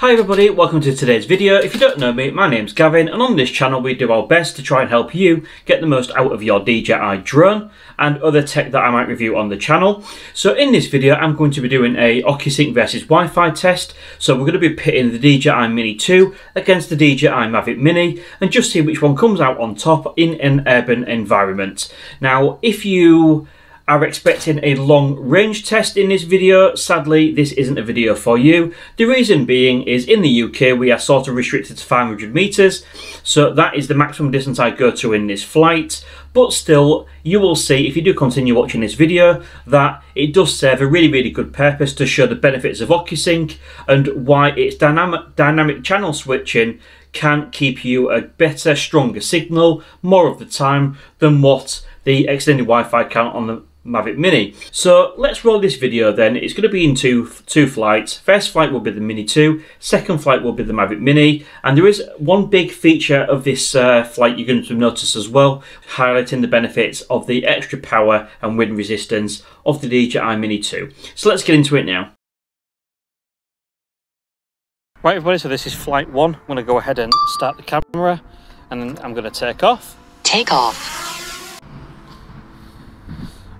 Hi everybody, welcome to today's video. If you don't know me, my name's Gavin, and on this channel we do our best to try and help you get the most out of your DJI drone and other tech that I might review on the channel. So in this video I'm going to be doing a OcuSync versus Wi-Fi test. So we're going to be pitting the DJI Mini 2 against the DJI Mavic Mini and just see which one comes out on top in an urban environment. Now if you are expecting a long range test in this video, sadly this isn't a video for you. The reason being is in the UK we are sort of restricted to 500 meters, so that is the maximum distance I go to in this flight. But still, you will see if you do continue watching this video that it does serve a really good purpose to show the benefits of OcuSync and why its dynamic channel switching can keep you a better, stronger signal more of the time than what the extended Wi-Fi can on the Mavic Mini. So let's roll this video then. It's going to be in two flights. First flight will be the Mini 2, second flight will be the Mavic Mini, and there is one big feature of this flight you're going to notice as well, highlighting the benefits of the extra power and wind resistance of the DJI Mini 2. So let's get into it now. Right everybody, so this is flight one. I'm going to go ahead and start the camera and then I'm going to take off. Take off.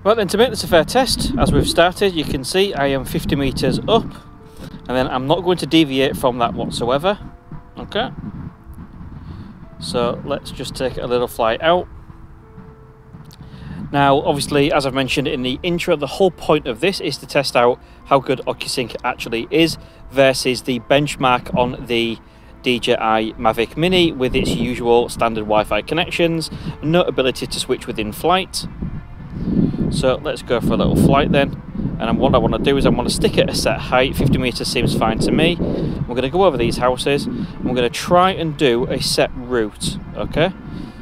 Right then, to make this a fair test, as we've started, you can see I am 50 meters up, and then I'm not going to deviate from that whatsoever. Okay, so let's just take a little flight out. Now obviously, as I've mentioned in the intro, the whole point of this is to test out how good OcuSync actually is versus the benchmark on the DJI Mavic Mini with its usual standard Wi-Fi connections, no ability to switch within flight. So let's go for a little flight then, and what I want to do is I want to stick at a set height. 50 meters seems fine to me. We're going to go over these houses and we're going to try and do a set route. Okay,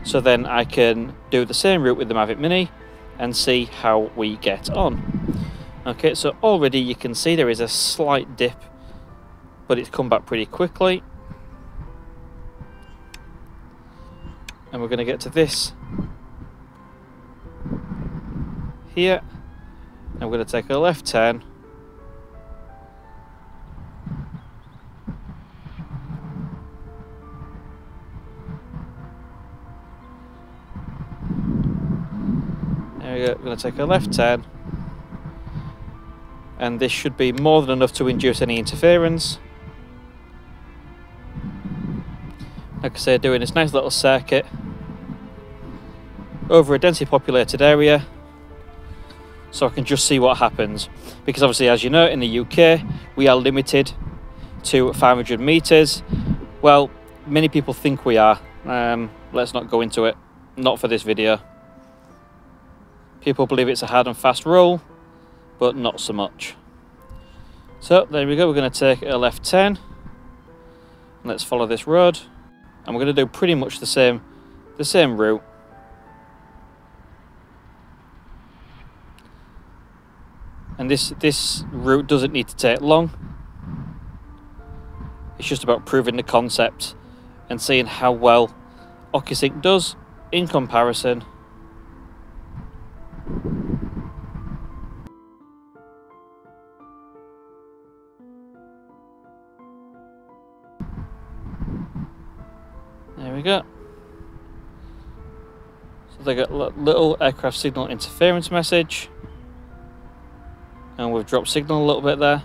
so then I can do the same route with the Mavic Mini and see how we get on. Okay, so already you can see there is a slight dip, but it's come back pretty quickly, and we're going to get to this here. I'm going to take a left turn there. We go. I'm going to take a left turn, and this should be more than enough to induce any interference. Like I say, doing this nice little circuit over a densely populated area, so I can just see what happens. Because obviously, as you know, in the UK we are limited to 500 meters. Well, many people think we are. Let's not go into it, not for this video. People believe it's a hard and fast rule, but not so much. So there we go, we're going to take a left turn. Let's follow this road, and we're going to do pretty much the same route. And this route doesn't need to take long. It's just about proving the concept and seeing how well OcuSync does in comparison. There we go. So they got little aircraft signal interference message, and we've dropped signal a little bit there,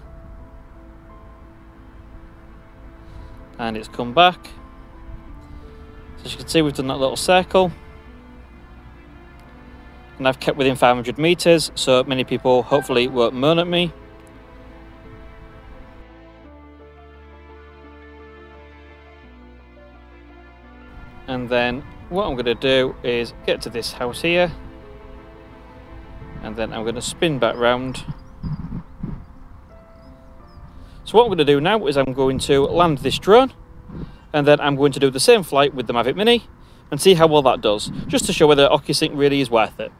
and it's come back. So as you can see, we've done that little circle, and I've kept within 500 meters, so many people hopefully won't moan at me. And then what I'm going to do is get to this house here, and then I'm going to spin back round. So what I'm going to do now is I'm going to land this drone, and then I'm going to do the same flight with the Mavic Mini and see how well that does, just to show whether OcuSync really is worth it.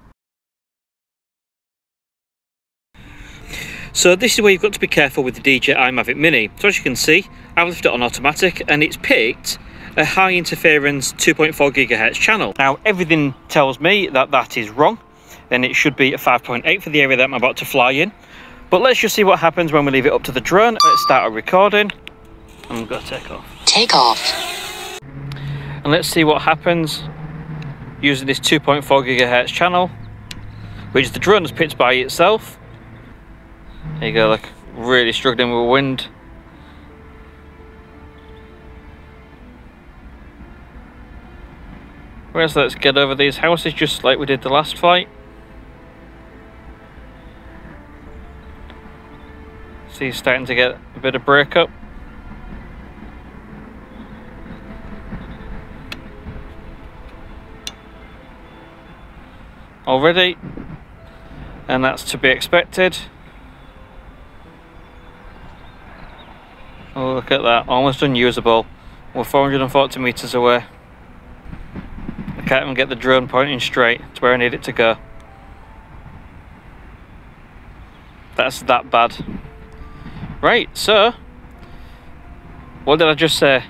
So this is where you've got to be careful with the DJI Mavic Mini. So as you can see, I've left it on automatic and it's picked a high interference 2.4 gigahertz channel. Now everything tells me that that is wrong, then it should be a 5.8 for the area that I'm about to fly in. But let's just see what happens when we leave it up to the drone. Let's start our recording. and we've got to take off. Take off. And let's see what happens using this 2.4 gigahertz channel, which the drone has picked by itself. There you go, look, really struggling with wind. Whereas let's get over these houses just like we did the last flight. See, he's starting to get a bit of breakup. Already, and that's to be expected. Oh, look at that, almost unusable. We're 440 meters away. I can't even get the drone pointing straight to where I need it to go. That's that bad. Right, so what did I just say?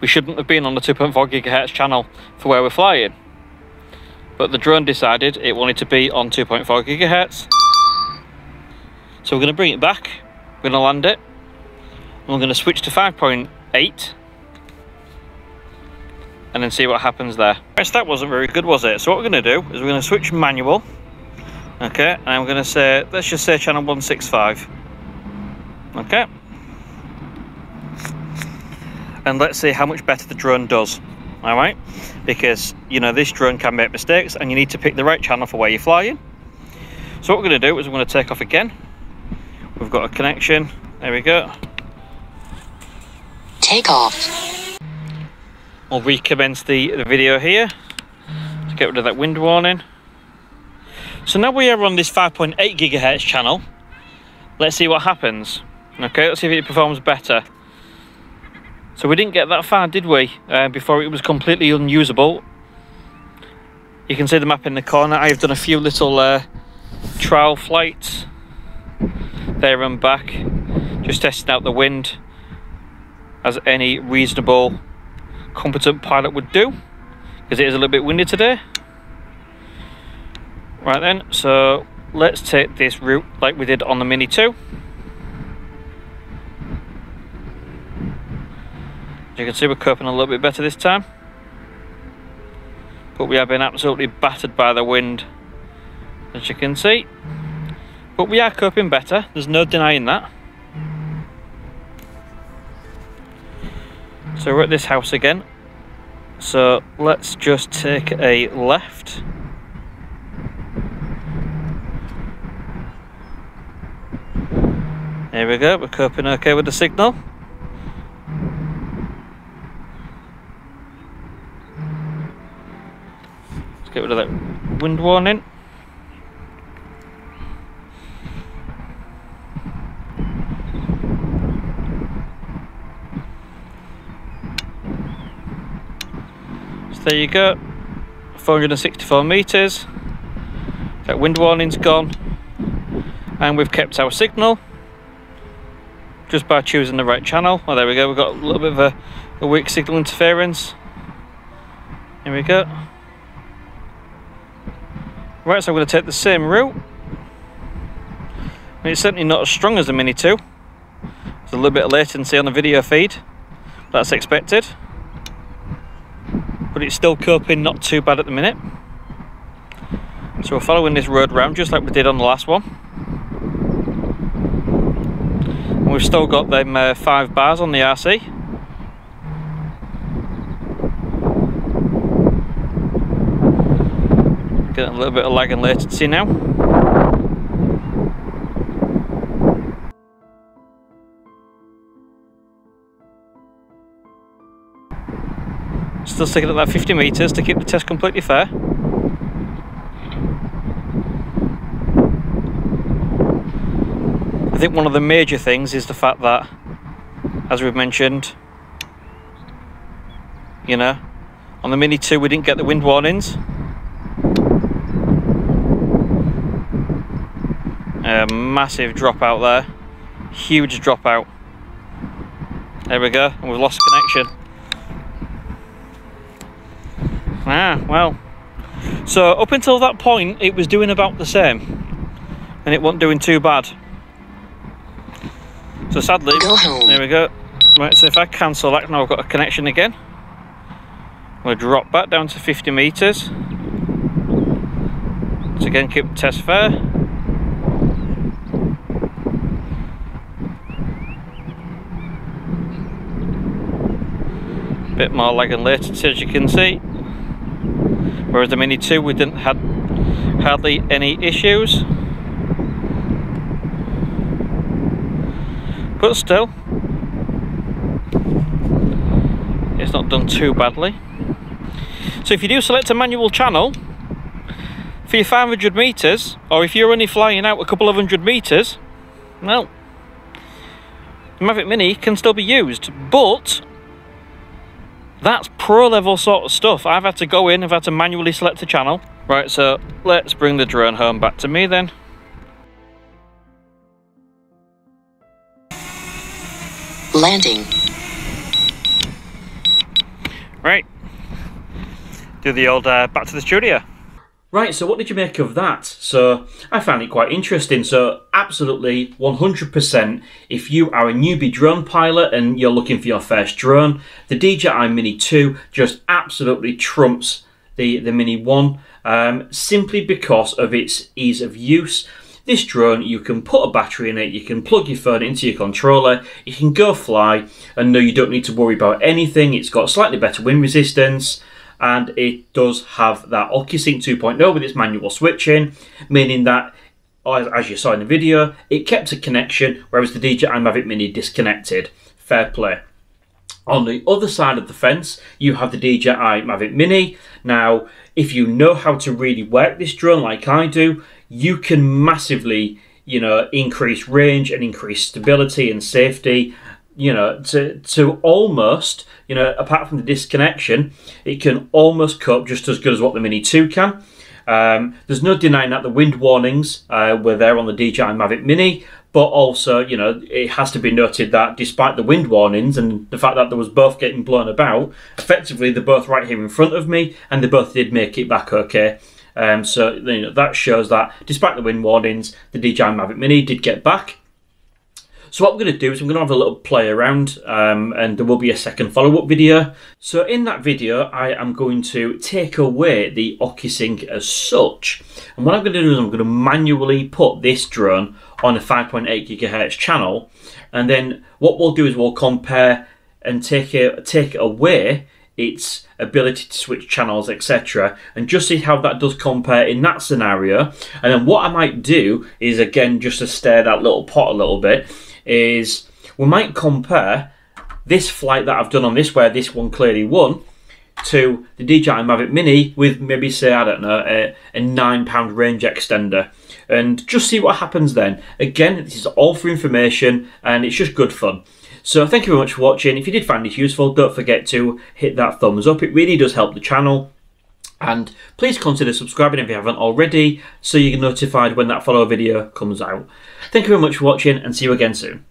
We shouldn't have been on the 2.4 gigahertz channel for where we're flying, but the drone decided it wanted to be on 2.4 gigahertz. So we're going to bring it back, we're going to land it, and we're going to switch to 5.8 and then see what happens there. Yes, that wasn't very good, was it? So what we're going to do is we're going to switch manual, okay, and I'm going to say, let's just say channel 165, okay, and let's see how much better the drone does. All right, because you know this drone can make mistakes and you need to pick the right channel for where you're flying. So what we're going to do is we're going to take off again. We've got a connection, there we go. Take off. I'll recommence the video here to get rid of that wind warning. So now we are on this 5.8 gigahertz channel. Let's see what happens. Okay, let's see if it performs better. So we didn't get that far, did we, before it was completely unusable. You can see the map in the corner. I've done a few little trial flights there and back, just testing out the wind as any reasonable competent pilot would do, because it is a little bit windy today. Right then, so let's take this route like we did on the Mini 2. You can see we're coping a little bit better this time, but we have been absolutely battered by the wind, as you can see, but we are coping better, there's no denying that. So we're at this house again, so let's just take a left. There we go, we're coping okay with the signal. Get rid of that wind warning. So there you go, 464 meters. That wind warning's gone, and we've kept our signal just by choosing the right channel. Oh, there we go. We've got a little bit of a weak signal interference. Here we go. Right, so I'm going to take the same route. I mean, it's certainly not as strong as the Mini 2. There's a little bit of latency on the video feed. That's expected. But it's still coping not too bad at the minute. So we're following this road round just like we did on the last one. And we've still got them 5 bars on the RC. A little bit of lag and latency now. Still sticking at that 50 meters to keep the test completely fair. I think one of the major things is the fact that, as we've mentioned, you know, on the Mini 2 we didn't get the wind warnings. A massive dropout there, huge dropout. There we go, and we've lost connection. Ah, well. So up until that point, it was doing about the same, and it wasn't doing too bad. So So sadly, there we go. Right, so if I cancel that, now I've got a connection again. We'll drop back down to 50 meters. So again, keep the test fair. Bit more lag and latency, as you can see. Whereas the Mini 2, we didn't have hardly any issues. But still, it's not done too badly. So if you do select a manual channel for your 500 meters, or if you're only flying out a couple of hundred meters, well, the Mavic Mini can still be used, but that's pro level sort of stuff. I've had to go in, I've had to manually select a channel. Right, so let's bring the drone home back to me then. Landing. Right, do the old back to the studio. Right, so what did you make of that? So I found it quite interesting. So absolutely 100%, if you are a newbie drone pilot and you're looking for your first drone, the DJI Mini 2 just absolutely trumps the Mini 1, simply because of its ease of use. This drone, you can put a battery in it, you can plug your phone into your controller, you can go fly, and no, you don't need to worry about anything. It's got slightly better wind resistance, and it does have that OcuSync 2.0 with its manual switching, meaning that, as you saw in the video, it kept a connection, whereas the DJI Mavic Mini disconnected. Fair play. On the other side of the fence, you have the DJI Mavic Mini. Now, if you know how to really work this drone like I do, you can massively, you know, increase range and increase stability and safety, you know, to almost, you know, apart from the disconnection, it can almost cope just as good as what the Mini 2 can. There's no denying that the wind warnings were there on the DJI Mavic Mini, but also, you know, it has to be noted that despite the wind warnings and the fact that there was both getting blown about, effectively they're both right here in front of me, and they both did make it back okay. So you know, that shows that despite the wind warnings, the DJI Mavic Mini did get back. So what I'm going to do is I'm going to have a little play around, and there will be a second follow-up video. So in that video, I am going to take away the OcuSync as such. And what I'm going to do is I'm going to manually put this drone on a 5.8 gigahertz channel. And then what we'll do is we'll compare and take away its ability to switch channels, etc., and just see how that does compare in that scenario. And then what I might do is, again, just to stir that little pot a little bit, is we might compare this flight that I've done on this, where this one clearly won, to the DJI Mavic Mini with maybe, say, I don't know, a £9 range extender, and just see what happens then. Again, this is all for information, and it's just good fun. So thank you very much for watching. If you did find this useful, don't forget to hit that thumbs up. It really does help the channel. And please consider subscribing if you haven't already, so you get notified when that follow-up video comes out. Thank you very much for watching, and see you again soon.